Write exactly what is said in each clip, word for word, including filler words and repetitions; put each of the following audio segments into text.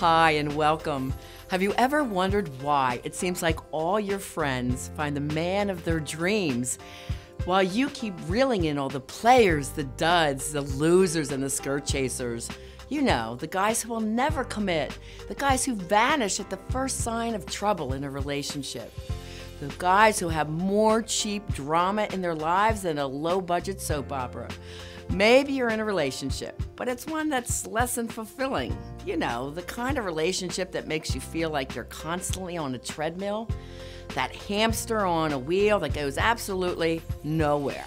Hi and welcome. Have you ever wondered why it seems like all your friends find the man of their dreams while you keep reeling in all the players, the duds, the losers, and the skirt chasers? You know, the guys who will never commit, the guys who vanish at the first sign of trouble in a relationship, the guys who have more cheap drama in their lives than a low-budget soap opera. Maybe you're in a relationship, but it's one that's less than fulfilling. You know, the kind of relationship that makes you feel like you're constantly on a treadmill, that hamster on a wheel that goes absolutely nowhere.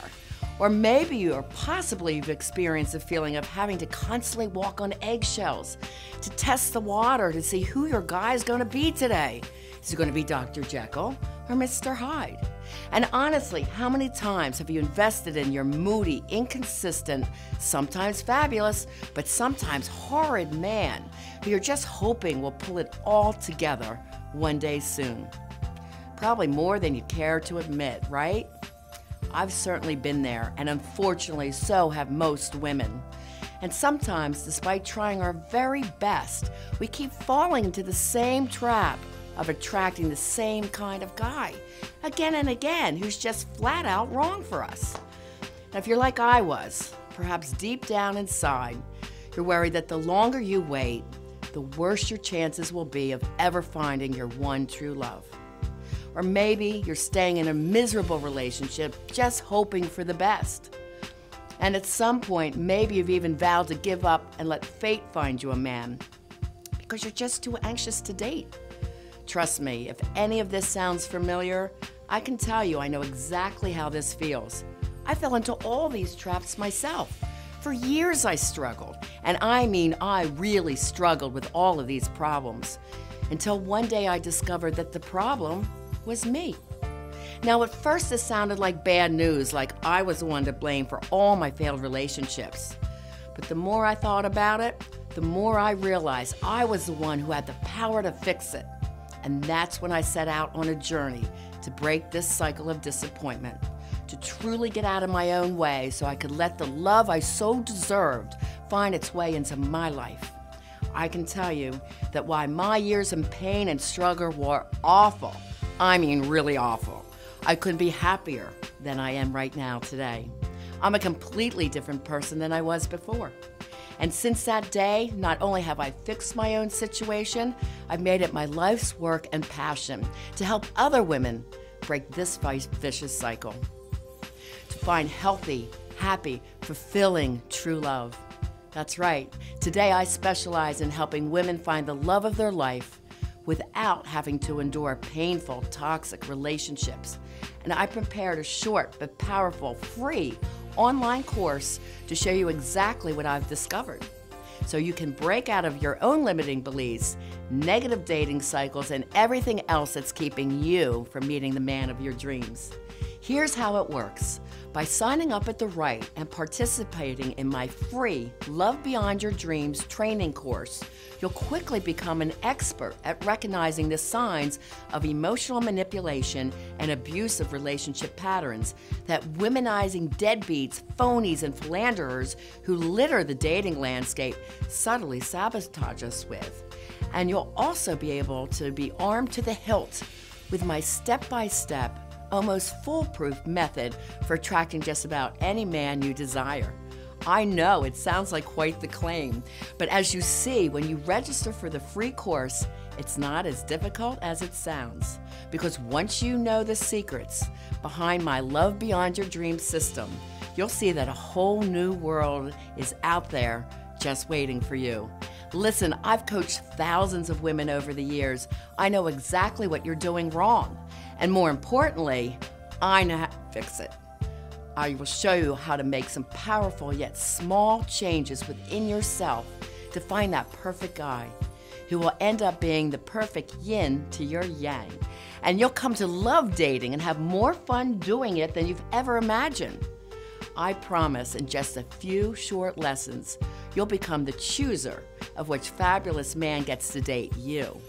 Or maybe you or possibly you've experienced the feeling of having to constantly walk on eggshells, to test the water to see who your guy's gonna be today. Is it gonna be Doctor Jekyll or Mister Hyde? And honestly, how many times have you invested in your moody, inconsistent, sometimes fabulous, but sometimes horrid man who you're just hoping will pull it all together one day soon? Probably more than you care to admit, right? I've certainly been there, and unfortunately, so have most women. And sometimes, despite trying our very best, we keep falling into the same trap of attracting the same kind of guy again and again, who's just flat out wrong for us. Now, if you're like I was, perhaps deep down inside, you're worried that the longer you wait, the worse your chances will be of ever finding your one true love. Or maybe you're staying in a miserable relationship just hoping for the best. And at some point, maybe you've even vowed to give up and let fate find you a man because you're just too anxious to date. Trust me, if any of this sounds familiar, I can tell you I know exactly how this feels. I fell into all these traps myself. For years I struggled, and I mean I really struggled with all of these problems, until one day I discovered that the problem was me. Now at first this sounded like bad news, like I was the one to blame for all my failed relationships. But the more I thought about it, the more I realized I was the one who had the power to fix it. And that's when I set out on a journey to break this cycle of disappointment, to truly get out of my own way so I could let the love I so deserved find its way into my life. I can tell you that while my years in pain and struggle were awful, I mean really awful, I couldn't be happier than I am right now today. I'm a completely different person than I was before. And since that day, not only have I fixed my own situation, I've made it my life's work and passion to help other women break this vicious cycle, to find healthy, happy, fulfilling true love. That's right. Today I specialize in helping women find the love of their life without having to endure painful, toxic relationships. And I prepared a short but powerful, free, online course to show you exactly what I've discovered, so you can break out of your own limiting beliefs, negative dating cycles, and everything else that's keeping you from meeting the man of your dreams. Here's how it works. By signing up at the right and participating in my free Love Beyond Your Dreams training course, you'll quickly become an expert at recognizing the signs of emotional manipulation and abusive relationship patterns that womanizing deadbeats, phonies, and philanderers who litter the dating landscape subtly sabotage us with. And you'll also be able to be armed to the hilt with my step-by-step, almost foolproof method for attracting just about any man you desire. I know it sounds like quite the claim, but as you see, when you register for the free course, it's not as difficult as it sounds. Because once you know the secrets behind my Love Beyond Your Dream system, you'll see that a whole new world is out there just waiting for you. Listen, I've coached thousands of women over the years. I know exactly what you're doing wrong. And more importantly, I know how to fix it. I will show you how to make some powerful yet small changes within yourself to find that perfect guy who will end up being the perfect yin to your yang. And you'll come to love dating and have more fun doing it than you've ever imagined. I promise in just a few short lessons, you'll become the chooser of which fabulous man gets to date you.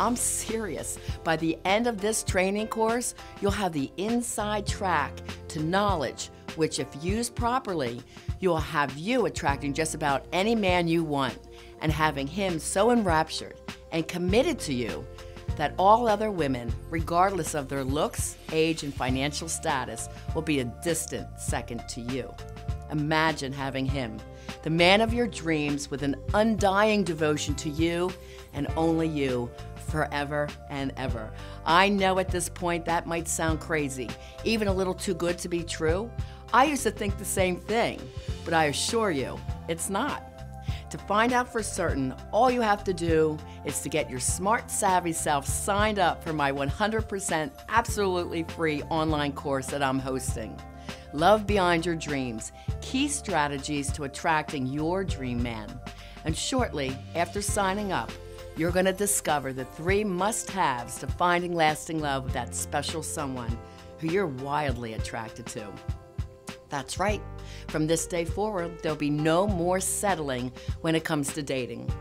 I'm serious. By the end of this training course, you'll have the inside track to knowledge, which if used properly, you'll have you attracting just about any man you want and having him so enraptured and committed to you that all other women, regardless of their looks, age, and financial status, will be a distant second to you. Imagine having him, the man of your dreams, with an undying devotion to you and only you, forever and ever. I know at this point that might sound crazy, even a little too good to be true. I used to think the same thing, but I assure you, it's not. To find out for certain, all you have to do is to get your smart, savvy self signed up for my one hundred percent absolutely free online course that I'm hosting. Love Beyond Your Dreams, Key Strategies to Attracting Your Dream Man. And shortly after signing up, you're going to discover the three must-haves to finding lasting love with that special someone who you're wildly attracted to. That's right. From this day forward, there'll be no more settling when it comes to dating.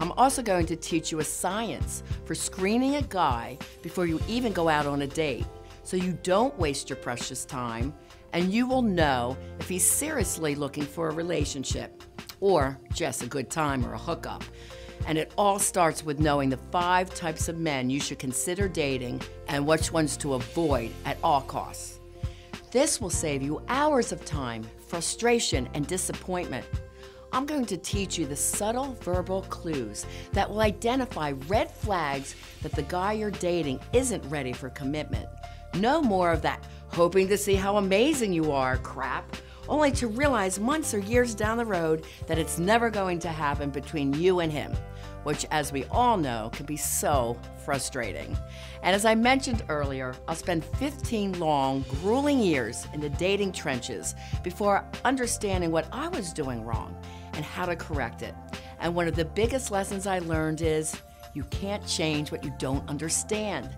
I'm also going to teach you a science for screening a guy before you even go out on a date, so you don't waste your precious time, and you will know if he's seriously looking for a relationship or just a good time or a hookup. And it all starts with knowing the five types of men you should consider dating and which ones to avoid at all costs. This will save you hours of time, frustration, and disappointment. I'm going to teach you the subtle verbal clues that will identify red flags that the guy you're dating isn't ready for commitment. No more of that hoping to see how amazing you are crap, only to realize months or years down the road that it's never going to happen between you and him, which, as we all know, can be so frustrating. And as I mentioned earlier, I'll spend fifteen long, grueling years in the dating trenches before understanding what I was doing wrong and how to correct it. And one of the biggest lessons I learned is you can't change what you don't understand.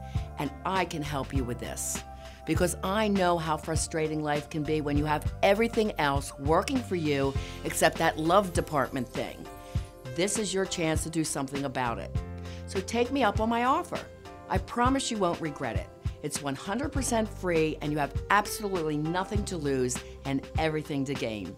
And I can help you with this, because I know how frustrating life can be when you have everything else working for you except that love department thing. This is your chance to do something about it. So take me up on my offer. I promise you won't regret it. It's one hundred percent free, and you have absolutely nothing to lose and everything to gain.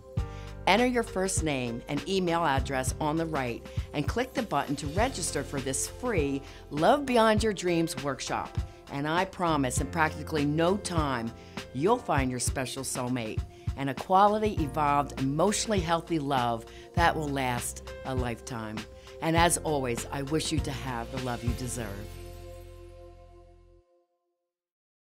Enter your first name and email address on the right and click the button to register for this free Love Beyond Your Dreams workshop. And I promise in practically no time, you'll find your special soulmate and a quality, evolved, emotionally healthy love that will last a lifetime. And as always, I wish you to have the love you deserve.